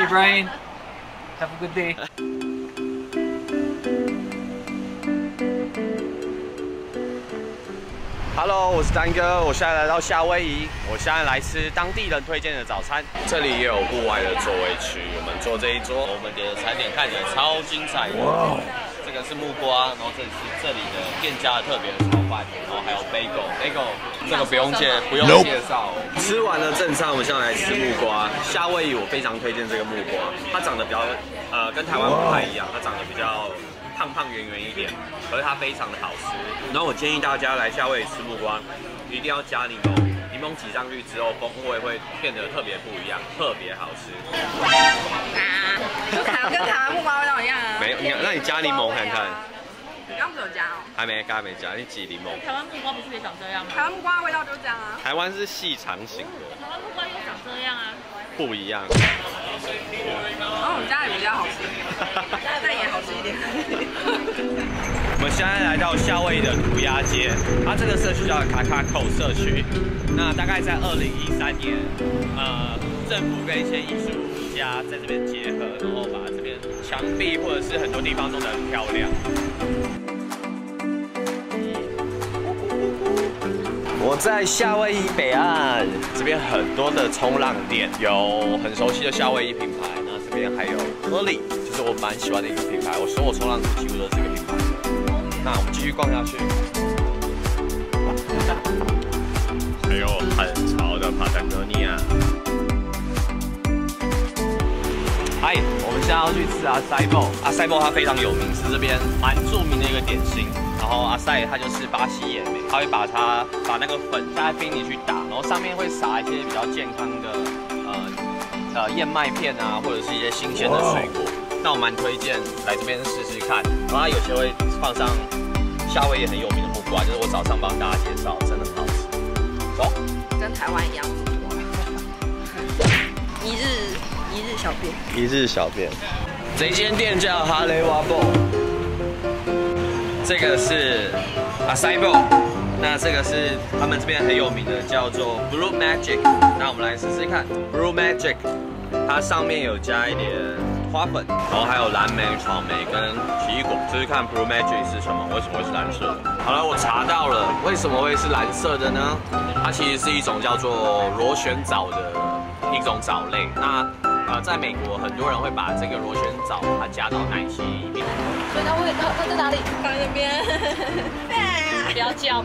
you, Brian. Have a good day. Hello， 我是丹哥，我现在来到夏威夷，我现在来吃当地人推荐的早餐。这里也有户外的座位区，我们坐这一桌，我们的餐点看起来超精彩的。哇，这个是木瓜，然后这里是这里的店家的特别的炒饭，然后还有 bagel， 这个不用介绍。吃完了正餐，我们现在来吃木瓜。夏威夷我非常推荐这个木瓜，它长得比较跟台湾不太一样，它长得比较。 胖胖圆圆一点，可是它非常的好吃。然后我建议大家来夏威夷吃木瓜，一定要加柠檬，柠檬挤上去之后，风味会变得特别不一样，特别好吃。啊，就跟台湾木瓜味道一样啊。没有，那你加柠檬看看。你刚不是有加哦？还没加，你挤柠檬。台湾木瓜不是也长这样吗？台湾木瓜味道就是这样啊。台湾是细长型的。台湾木瓜也长这样啊。不一样。 哦，我们家也比较好吃，但也好吃一点。我们现在来到夏威夷的涂鸦街，它这个社区叫卡卡口社区。那大概在2013年，政府跟一些艺术家在这边结合，然后把这边墙壁或者是很多地方弄得很漂亮。我在夏威夷北岸，这边很多的冲浪店，有很熟悉的夏威夷品牌。 这边还有科里，就是我蛮喜欢的一个品牌，我所有冲浪裤几乎都是这个品牌。那我们继续逛下去，还有很潮的帕塔哥尼亚。嗨，我们现在要去吃阿塞布，它非常有名，是这边蛮著名的一个点心。然后阿塞它就是巴西野莓，它会把那个粉加在冰里去打，然后上面会撒一些比较健康的。 燕麦片啊，或者是一些新鲜的水果， Wow. 那我蛮推荐来这边试试看。然后它有些会放上夏威夷很有名的木瓜，就是我早上帮大家介绍，真的很好吃。走，跟台湾一样木瓜。一日小便。这一间店叫哈雷瓦布，这个是阿塞布，那这个是他们这边很有名的，叫做 Blue Magic。那我们来试试看 Blue Magic。 它上面有加一点花粉，然后还有蓝莓、草莓跟奇异果，就是看 Blue Magic 是什么，为什么会是蓝色的。好了，我查到了，为什么会是蓝色的呢？它其实是一种叫做螺旋藻的一种藻类。那在美国很多人会把这个螺旋藻它加到奶昔里面。所以它在哪里？放在那边。不要叫。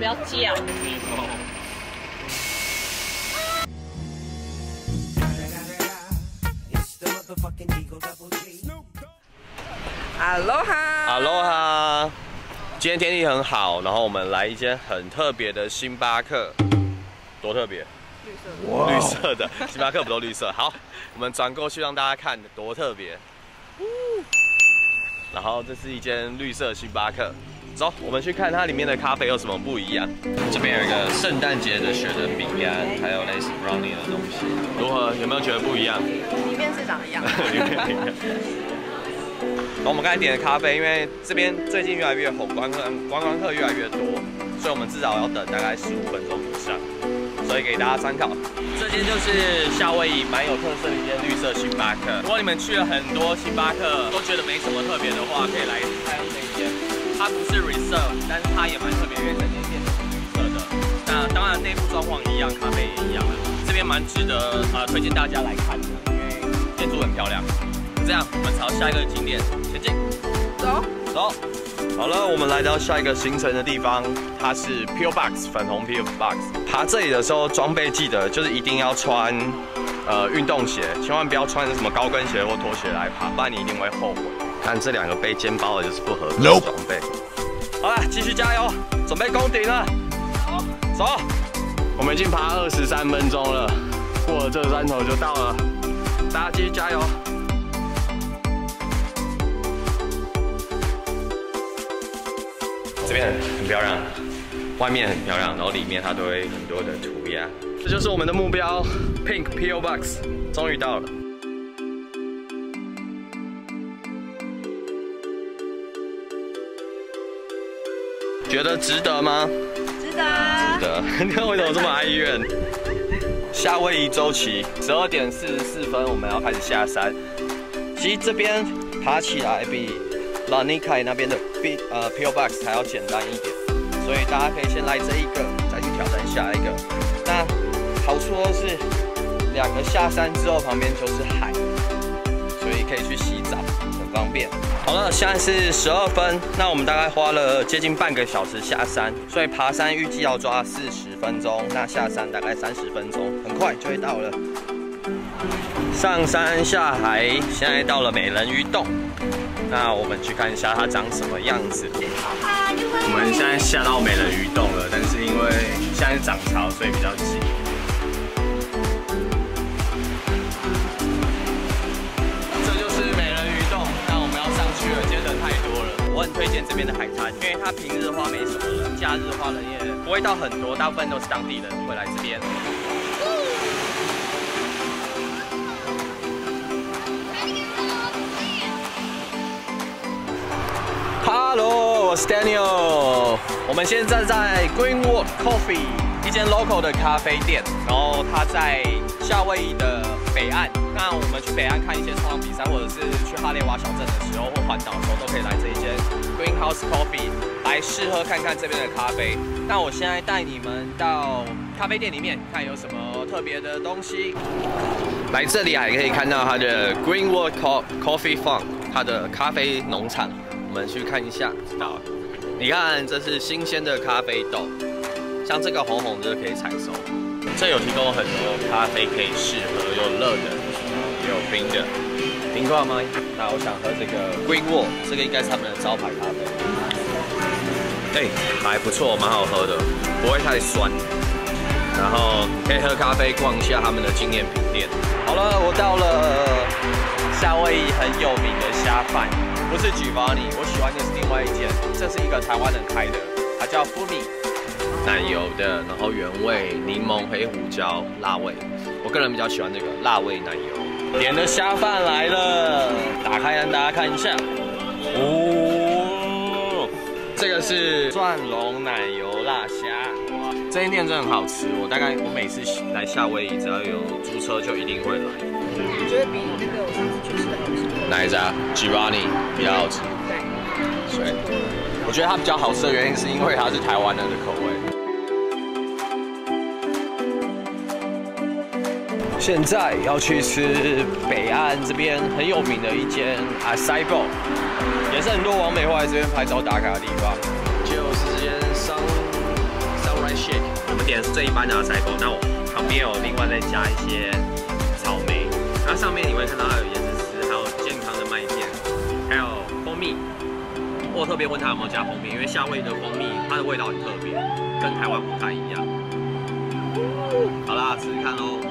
Aloha， 今天天气很好，然后我们来一间很特别的星巴克，多特别？绿色的，星巴克不都绿色？好，我们转过去让大家看多特别。然后这是一间绿色星巴克，走，我们去看它里面的咖啡有什么不一样。这边有一个圣诞节的雪人饼干，还有类似 brownie 的东西，如何？有没有觉得不一样？里面是长一样。然后我们刚才点的咖啡，因为这边最近越来越红，观光客越来越多，所以我们至少要等大概15分钟以上，所以给大家参考。这间就是夏威夷蛮有特色的一间绿色星巴克。如果你们去了很多星巴克都觉得没什么特别的话，可以来看这一间。它不是 reserve， 但是它也蛮特别，因为整间店是绿色的。那当然内部装潢一样，咖啡也一样。这边蛮值得推荐大家来看的，因为建筑很漂亮。 这样，我们朝下一个景点前进。走。好了，我们来到下一个行程的地方，它是 Pillbox 粉红 Pillbox。爬这里的时候，装备记得就是一定要穿运动鞋，千万不要穿什么高跟鞋或拖鞋来爬，不然你一定会后悔。看这两个背肩包的就是不合适的装备。好了，继续加油，准备攻顶了。走。我们已经爬23分钟了，过了这山头就到了，大家继续加油。 这边很漂亮，外面很漂亮，然后里面它都会很多的涂鸦。这就是我们的目标 ，Pink Pillbox， 终于到了。觉得值得吗？值得。你看为什么这么哀怨？夏威夷周期，12:44，我们要开始下山。其实这边爬起来比拉尼凯那边的Pillbox 还要简单一点，所以大家可以先来这一个，再去挑战下一个。那好处都是2个下山之后旁边就是海，所以可以去洗澡，很方便。 好了，现在是12分，那我们大概花了接近半个小时下山，所以爬山预计要抓40分钟，那下山大概30分钟，很快就会到了。上山下海，现在到了美人鱼洞，那我们去看一下它长什么样子。我们现在下到美人鱼洞了，但是因为现在是涨潮，所以比较挤。 我很推荐这边的海滩，因为它平日花没什么人，假日花人也不会到很多，大部分都是当地人会来这边。Hello， 我是 Daniel， 我们现在在 Greenwood Coffee 一间 local 的咖啡店，然后它在夏威夷的北岸。那我们去北岸看一些冲浪比赛，或者是去哈雷瓦小镇的时候，或环岛的时候，都可以来这一间 Greenhouse Coffee 来试喝看看这边的咖啡。那我现在带你们到咖啡店里面看有什么特别的东西。来这里还可以看到它的 Greenwood Coffee Farm， 它的咖啡农场。我们去看一下。好，你看这是新鲜的咖啡豆，像这个红红的可以采收。这有提供很多咖啡可以试喝，有热的。 有冰的，冰块吗？那我想喝这个 Green Wall， 这个应该是他们的招牌咖啡。哎，还不错，蛮好喝的，不会太酸。然后可以喝咖啡，逛一下他们的纪念品店。好了，我到了夏威夷很有名的虾饭，不是举巴尼，我喜欢的是另外一间，这是一个台湾人开的，它叫 Fumi， 奶油的，然后原味、柠檬、黑胡椒、辣味，我个人比较喜欢这个辣味奶油。 点的虾饭来了，打开让大家看一下。哦，这个是蒜蓉奶油辣虾，这间店真的很好吃。我每次来夏威夷，只要有租车就一定会来。我觉得比那个我上次去吃的好吃。哪一家 ？Giovanni 比较好吃。对。所以我觉得它比较好吃的原因是因为它是台湾人的口味。 现在要去吃北岸这边很有名的一间 Açaí， 也是很多网美会来这边拍照打卡的地方。就是这间 Sunrise Shake， 我们点的是最一般的 Açaí， 那我旁边有另外再加一些草莓，然后上面你会看到它有椰子丝，还有健康的麦片，还有蜂蜜。我特别问他有没有加蜂蜜，因为夏威夷的蜂蜜它的味道很特别，跟台湾不太一样。好啦，试试看喽。